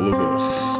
all of us.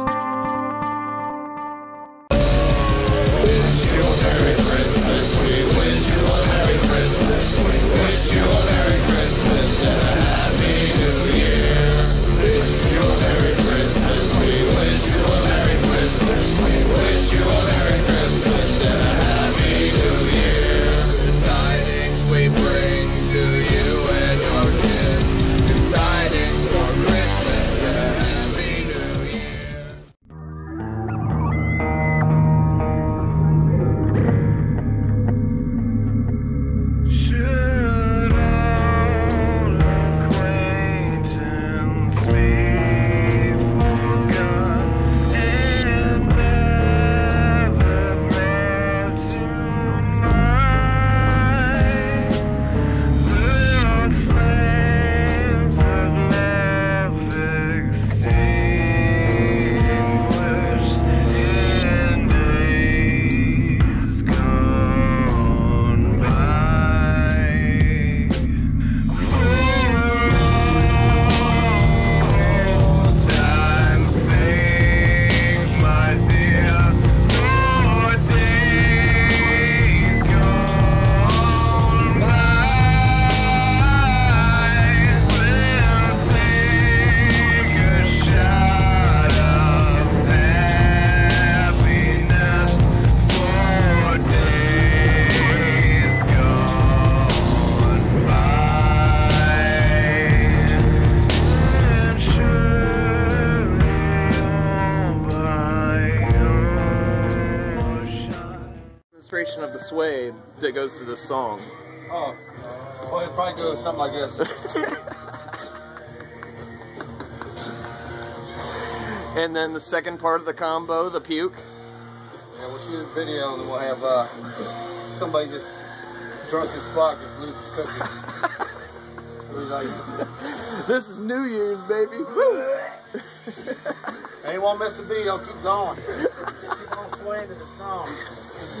Of the sway that goes to this song. Oh, well, it probably goes something like this. And then the second part of the combo, the puke. Yeah, we'll shoot a video and we'll have somebody just drunk as fuck, just lose his cookies. This is New Year's, baby. Woo! Anyone miss a beat, I'll keep going. Keep on swaying to the song.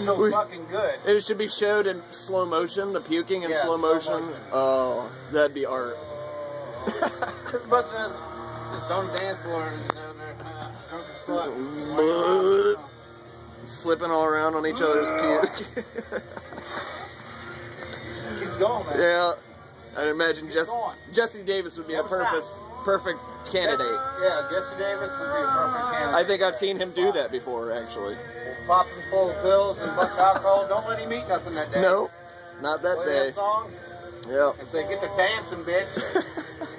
So fucking good. It should be showed in slow motion, the puking in slow motion. Oh, that'd be art. This bunch of just on the dance floor is down there, drunk as fuck. Slipping all around on each other's puke. It keeps going, man. Yeah. I'd imagine Jesse Davis would be a perfect candidate. Jesse Davis would be a perfect candidate. I think I've seen him do that before, actually. Popping full of pills and a bunch of alcohol. Don't let him eat nothing that day. No, not that day. Play that song. Yeah. And say, get to dancing, bitch.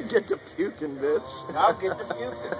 Get to puking, bitch. I'll get to puking.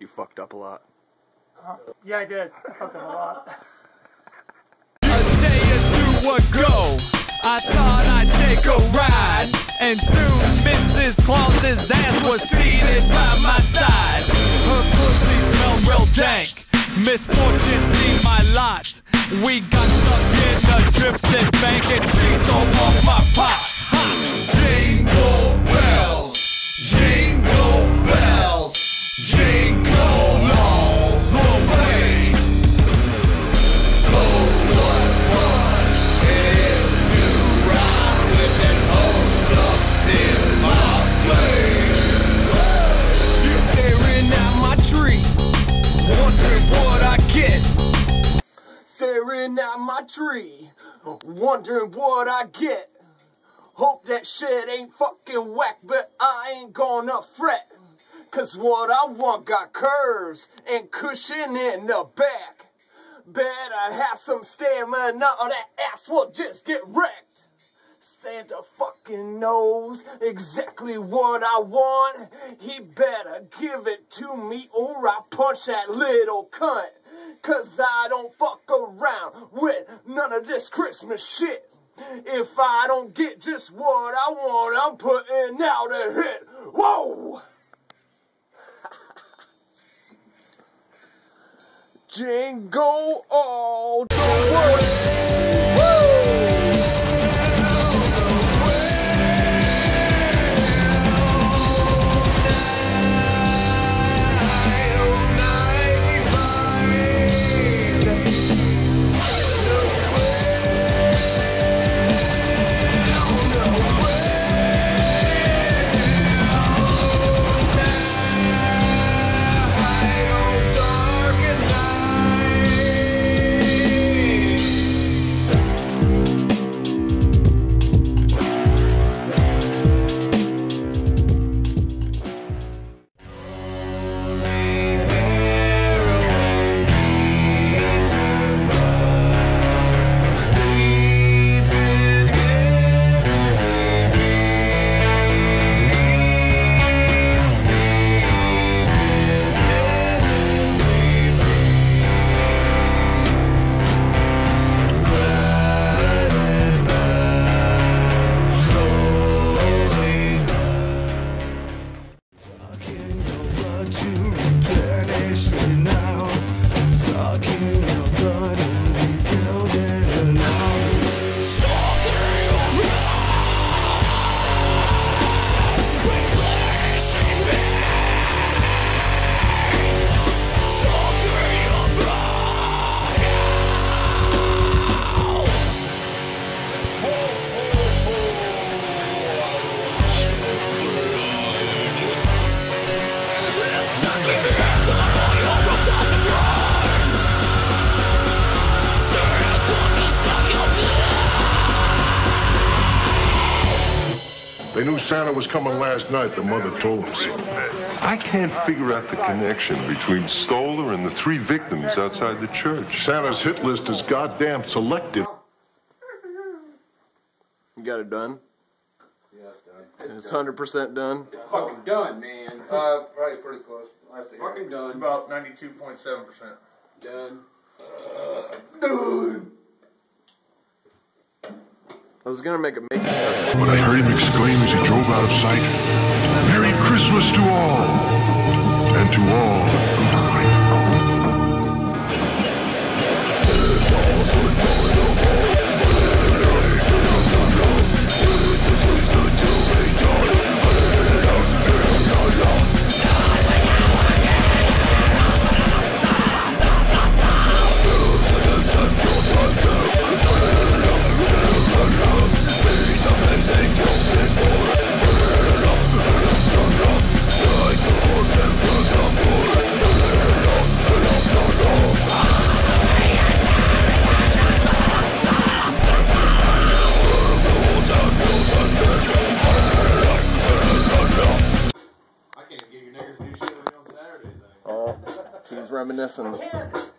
You fucked up a lot. Yeah, I did. I fucked up a lot. A day or two ago, I thought I'd take a ride, and soon Mrs. Claus's ass was seated by my side. Her pussy smelled real dank. Misfortune seemed my lot. We got stuck in a drifted bank, and she stole off my pot. Jingle bells, jingle bells, jingle all the way. Oh, what fun it is to ride with an old club in my sleigh. You're staring at my tree, wondering what I get. Staring at my tree, wondering what I get. Hope that shit ain't fucking whack, but I ain't gonna fret. Cause what I want got curves and cushion in the back. Better have some stamina or that ass will just get wrecked. Santa fucking knows exactly what I want. He better give it to me or I punch that little cunt. Cause I don't fuck around with none of this Christmas shit. If I don't get just what I want, I'm putting out a hit. Whoa! Jingle all the way. Woo! They knew Santa was coming last night. The mother told him so. I can't figure out the connection between Stoller and the three victims outside the church. Santa's hit list is goddamn selective. You got it done? Yeah, it's done. It's 100% done? Yeah. Fucking done, man. Probably pretty close. Fucking done. About 92.7%. Done. Done. I was gonna make a make. But I heard him exclaim as he drove out of sight, "Merry Christmas to all, and to all reminiscent.